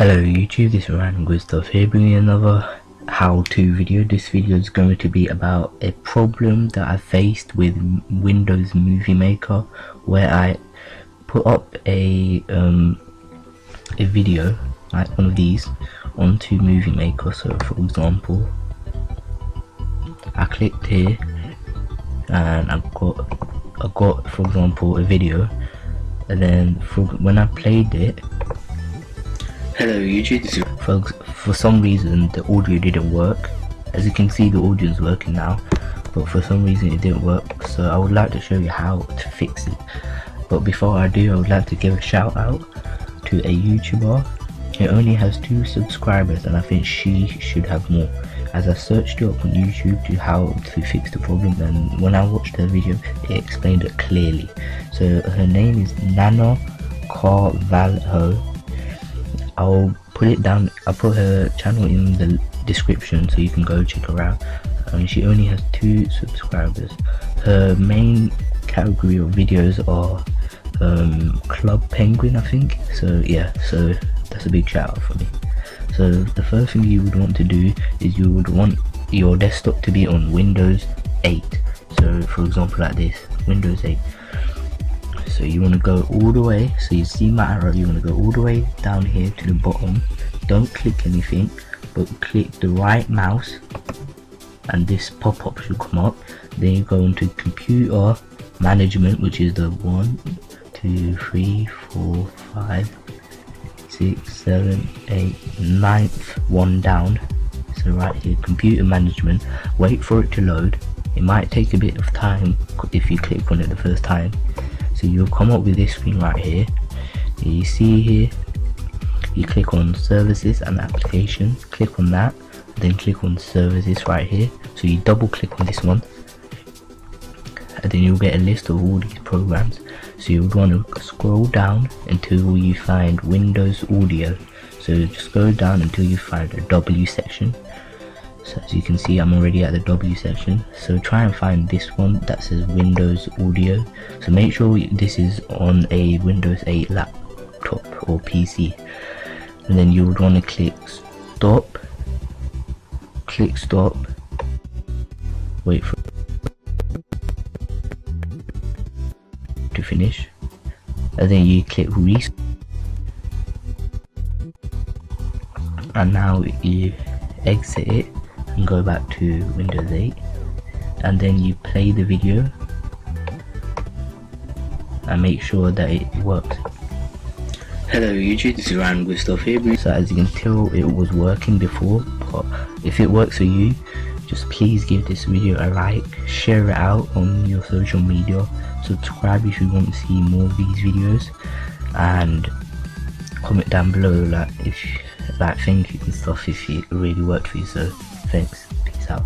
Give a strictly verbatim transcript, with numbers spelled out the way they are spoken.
Hello YouTube, this is Random Good Stuff here, bringing another how-to video. This video is going to be about a problem that I faced with Windows Movie Maker, where I put up a um, a video like one of these onto Movie Maker. So for example, I clicked here and I've got I got for example a video, and then for, when I played it. Hello YouTube, this is folks. For some reason the audio didn't work. As you can see, the audio is working now, but for some reason it didn't work, so I would like to show you how to fix it. But before I do, I would like to give a shout out to a YouTuber who only has two subscribers, and I think she should have more, as I searched it up on YouTube to how to fix the problem, and when I watched her video it explained it clearly. So her name is Nana Carvalho. I'll put it down, I'll put her channel in the description so you can go check her out. And she only has two subscribers. Her main category of videos are um, Club Penguin, I think. So yeah, so that's a big shout out for me. So the first thing you would want to do is you would want your desktop to be on Windows eight. So for example like this, Windows eight. So you want to go all the way, so you see my arrow, you want to go all the way down here to the bottom. Don't click anything, but click the right mouse and this pop-up should come up. Then you go into computer management, which is the one, two, three, four, five, six, seven, eight, ninth one down. So right here, computer management, wait for it to load. It might take a bit of time if you click on it the first time. So you'll come up with this screen right here. You see here, you click on services and applications, click on that, then click on services right here. So you double click on this one and then you'll get a list of all these programs. So you'll want to scroll down until you find Windows Audio. So just go down until you find a W section. So as you can see, I'm already at the W section, so try and find this one that says Windows Audio. So make sure this is on a Windows eight laptop or P C, and then you would want to click stop, click stop, wait for it to finish, and then you click restart, and now you exit it and go back to Windows eight, and then you play the video and make sure that it works. Hello YouTube, this is Random Good Stuff here. So as you can tell, it was working before, but if it works for you, just please give this video a like, share it out on your social media, subscribe if you want to see more of these videos, and comment down below like if like thank you and stuff if it really worked for you. So thanks, peace out.